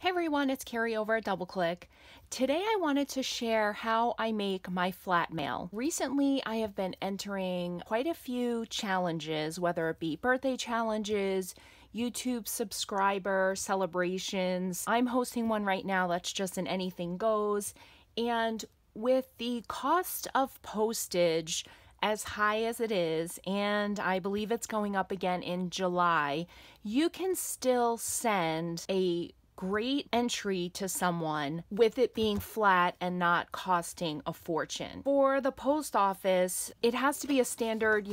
Hey everyone, it's Carrie over at DoubleClick. Today I wanted to share how I make my flat mail. Recently I have been entering quite a few challenges, whether it be birthday challenges, YouTube subscriber celebrations. I'm hosting one right now that's just an anything goes. And with the cost of postage as high as it is, and I believe it's going up again in July, you can still send a great entry to someone with it being flat and not costing a fortune. For the post office, it has to be a standard,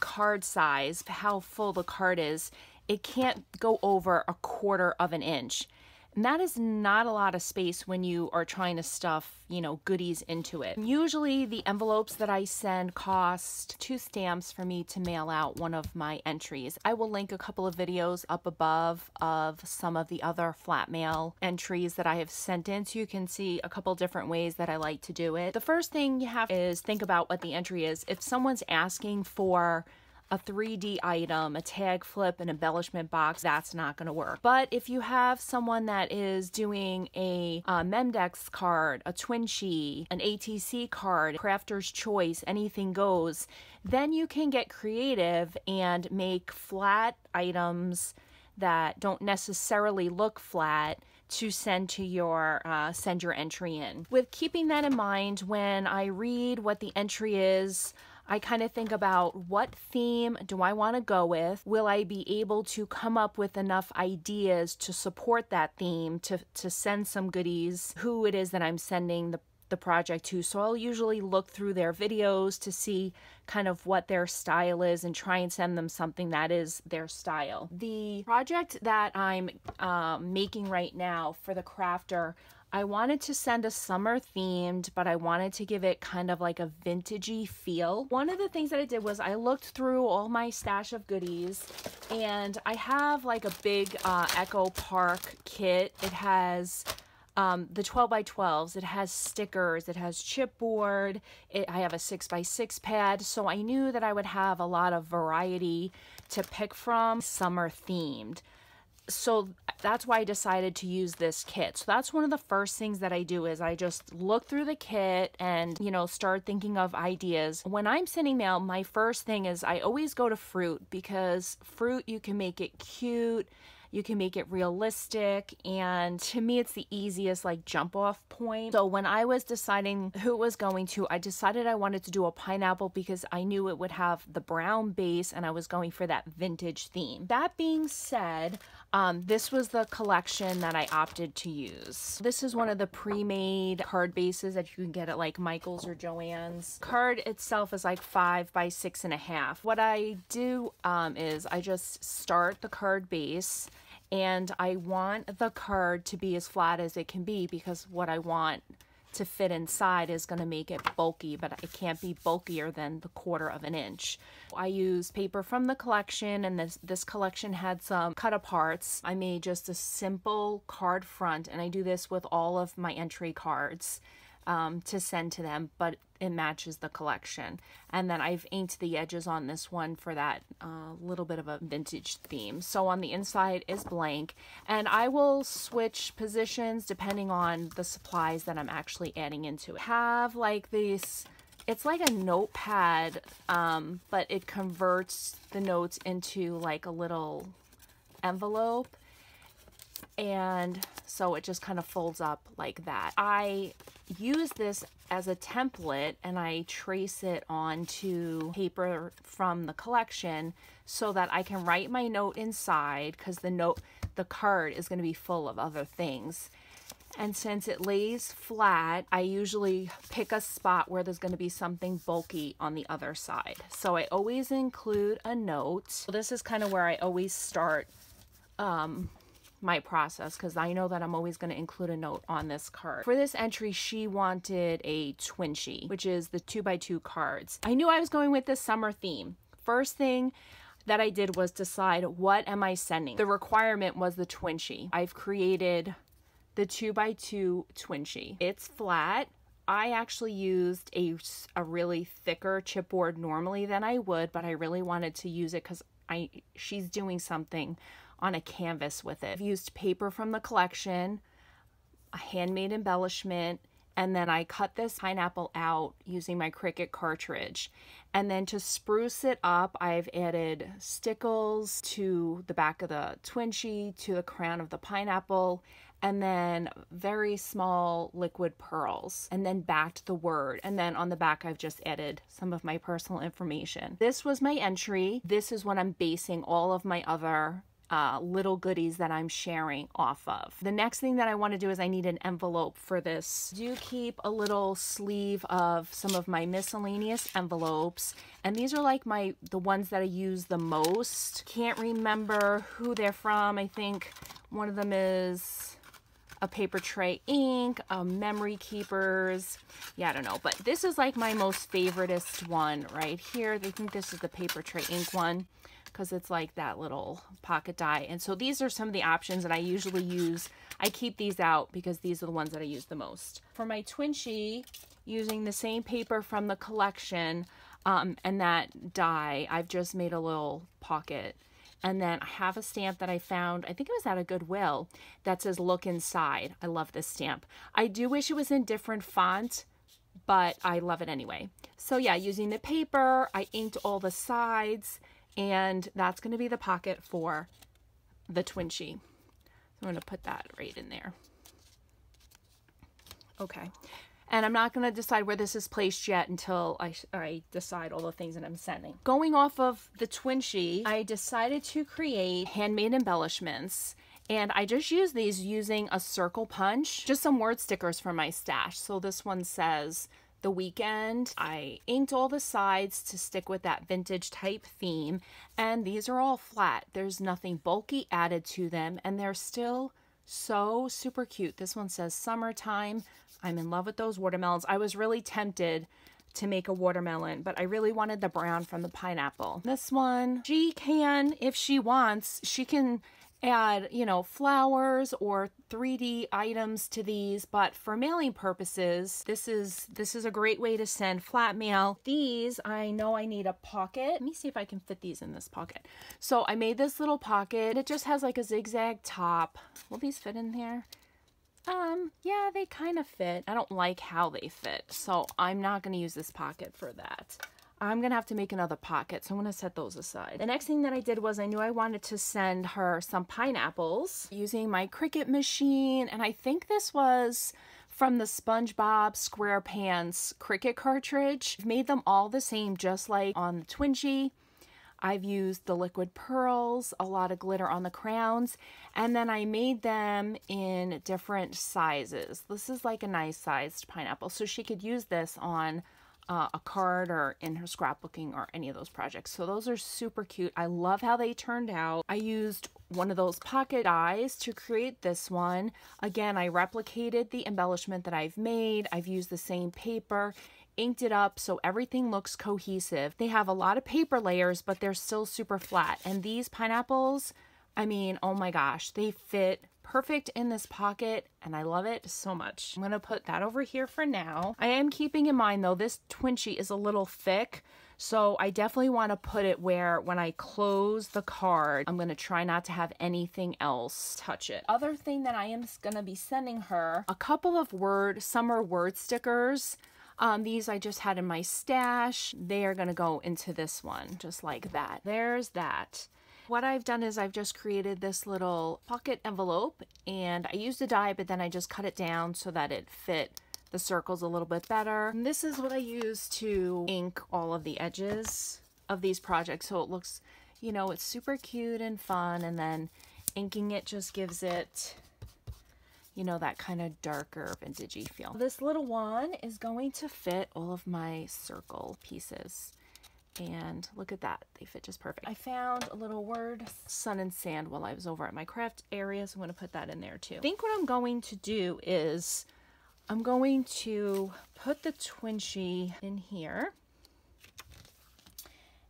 card size, how full the card is. It can't go over 1/4 of an inch. And that is not a lot of space when you are trying to stuff, goodies into it. Usually the envelopes that I send cost 2 stamps for me to mail out one of my entries. I will link a couple of videos up above of some of the other flat mail entries that I have sent in so you can see a couple different ways that I like to do it. The first thing you have is think about what the entry is. If someone's asking for a 3D item, a tag flip, an embellishment box, that's not gonna work. But if you have someone that is doing a memdex card, a Twinchie, an ATC card, crafter's choice, anything goes, then you can get creative and make flat items that don't necessarily look flat to send to your entry in. With keeping that in mind, when I read what the entry is, I kind of think about what theme do I want to go with? Will I be able to come up with enough ideas to support that theme to send some goodies? Who it is that I'm sending the project to? So I'll usually look through their videos to see kind of what their style is and try and send them something that is their style. The project that I'm making right now for the crafter, I wanted to send a summer themed, but I wanted to give it kind of like a vintagey feel. One of the things that I did was I looked through all my stash of goodies, and I have like a big Echo Park kit. It has the 12x12s, it has stickers, it has chipboard, I have a 6x6 pad, so I knew that I would have a lot of variety to pick from, summer themed. So that's why I decided to use this kit. So that's one of the first things that I do is I just look through the kit and, start thinking of ideas. When I'm sending mail, my first thing is I always go to fruit, because fruit, you can make it cute, you can make it realistic, and to me it's the easiest like jump off point. So when I was deciding who it was going to, I decided I wanted to do a pineapple because I knew it would have the brown base and I was going for that vintage theme. That being said, this was the collection that I opted to use. This is one of the pre-made card bases that you can get at like Michael's or Joann's. Card itself is like 5 by 6.5. What I do is I just start the card base, and I want the card to be as flat as it can be, because what I want to fit inside is going to make it bulky, but it can't be bulkier than 1/4 of an inch. I use paper from the collection, and this collection had some cut-aparts. I made just a simple card front, and I do this with all of my entry cards to send to them, but it matches the collection. And then I've inked the edges on this one for that little bit of a vintage theme. So on the inside is blank, and I will switch positions depending on the supplies that I'm actually adding into it. Have like these, it's like a notepad, but it converts the notes into like a little envelope. And so it just kind of folds up like that. I use this as a template, and I trace it onto paper from the collection so that I can write my note inside, because the card is going to be full of other things. And since it lays flat, I usually pick a spot where there's going to be something bulky on the other side. So I always include a note. So this is kind of where I always start my process, because I know that I'm always going to include a note on this card. For this entry, she wanted a Twinchie, which is the 2x2 cards. I knew I was going with this summer theme. First thing that I did was decide, what am I sending? The requirement was the Twinchie. I've created the 2x2 Twinchie. It's flat. I actually used a really thicker chipboard normally than I would, but I really wanted to use it because she's doing something on a canvas with it. I've used paper from the collection, a handmade embellishment, and then I cut this pineapple out using my Cricut cartridge. And then to spruce it up, I've added stickles to the back of the Twinchie, to the crown of the pineapple, and then very small liquid pearls, and then backed the word. And then on the back, I've just added some of my personal information. This was my entry. This is what I'm basing all of my other little goodies that I'm sharing off of. The next thing that I want to do is I need an envelope for this. I do keep a little sleeve of some of my miscellaneous envelopes, and these are like the ones that I use the most. Can't remember who they're from. I think one of them is a Paper Tray Ink, Memory Keepers. Yeah, I don't know, but this is like my most favoritist one right here. I think this is the Paper Tray Ink one because it's like that little pocket die. And so these are some of the options that I usually use. I keep these out because these are the ones that I use the most. For my Twinchie, using the same paper from the collection and that die, I've just made a little pocket. And then I have a stamp that I found, I think it was at a Goodwill, that says "Look Inside." I love this stamp. I do wish it was in different font, but I love it anyway. So yeah, using the paper, I inked all the sides, and that's gonna be the pocket for the Twinchie. I'm gonna put that right in there. Okay. And I'm not going to decide where this is placed yet until I decide all the things that I'm sending. Going off of the Twinchie, I decided to create handmade embellishments. And I just used these using a circle punch, just some word stickers from my stash. So this one says "The Weekend." I inked all the sides to stick with that vintage type theme. And these are all flat. There's nothing bulky added to them. And they're still so super cute. This one says "Summertime." I'm in love with those watermelons. I was really tempted to make a watermelon, but I really wanted the brown from the pineapple. This one, she can, if she wants, she can add, you know, flowers or 3D items to these, but for mailing purposes, this is a great way to send flat mail. These, I know I need a pocket. Let me see if I can fit these in this pocket. So I made this little pocket. It just has like a zigzag top. Will these fit in there? Yeah, they kind of fit. I don't like how they fit, so I'm not going to use this pocket for that. I'm going to have to make another pocket, so I'm going to set those aside. The next thing that I did was I knew I wanted to send her some pineapples using my Cricut machine, and I think this was from the SpongeBob SquarePants Cricut cartridge. I've made them all the same, just like on the Twinchie. I've used the liquid pearls, a lot of glitter on the crowns, and then I made them in different sizes. This is like a nice sized pineapple, so she could use this on a card or in her scrapbooking or any of those projects. So those are super cute. I love how they turned out. I used one of those pocket dies to create this one. Again, I replicated the embellishment that I've made. I've used the same paper, inked it up so everything looks cohesive. They have a lot of paper layers, but they're still super flat. And these pineapples, I mean, oh my gosh, they fit perfect in this pocket, and I love it so much. I'm gonna put that over here for now. I am keeping in mind though, this Twinchie is a little thick, so I definitely wanna put it where when I close the card, I'm gonna try not to have anything else touch it. Other thing that I am gonna be sending her, a couple of summer word stickers. These I just had in my stash. They are gonna go into this one, just like that. There's that. What I've done is I've just created this little pocket envelope, and I used a die, but then I just cut it down so that it fit the circles a little bit better. And this is what I use to ink all of the edges of these projects. So it looks, you know, it's super cute and fun, and then inking it just gives it, you know, that kind of darker vintagey feel. This little one is going to fit all of my circle pieces. And look at that, they fit just perfect. I found a little word, sun and sand, while I was over at my craft area, so I'm gonna put that in there too. I think what I'm going to do is I'm going to put the Twinchie in here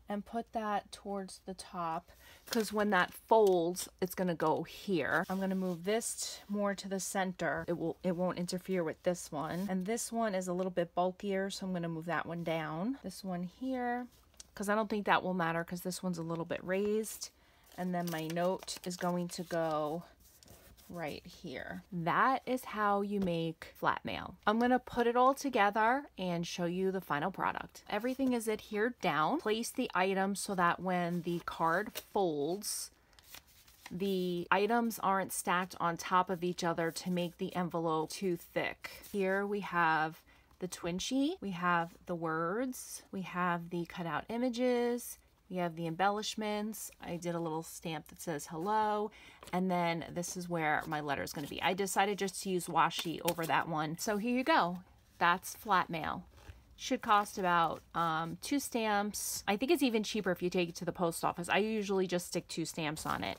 and put that towards the top, because when that folds, it's gonna go here. I'm gonna move this more to the center. It won't interfere with this one. And this one is a little bit bulkier, so I'm gonna move that one down. This one here, because I don't think that will matter because this one's a little bit raised. And then my note is going to go right here. That is how you make flat mail. I'm gonna put it all together and show you the final product. Everything is adhered down. Place the items so that when the card folds, the items aren't stacked on top of each other to make the envelope too thick. Here we have the Twinchie, we have the words, we have the cutout images, we have the embellishments. I did a little stamp that says hello, and then this is where my letter is going to be. I decided just to use washi over that one. So here you go. That's flat mail. Should cost about 2 stamps. I think it's even cheaper if you take it to the post office. I usually just stick 2 stamps on it.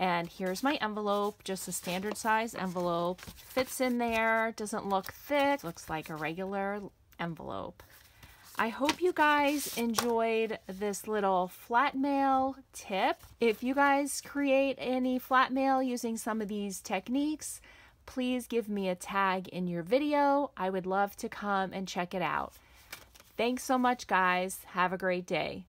And here's my envelope, just a standard size envelope. Fits in there, doesn't look thick. Looks like a regular envelope. I hope you guys enjoyed this little flat mail tip. If you guys create any flat mail using some of these techniques, please give me a tag in your video. I would love to come and check it out. Thanks so much, guys. Have a great day.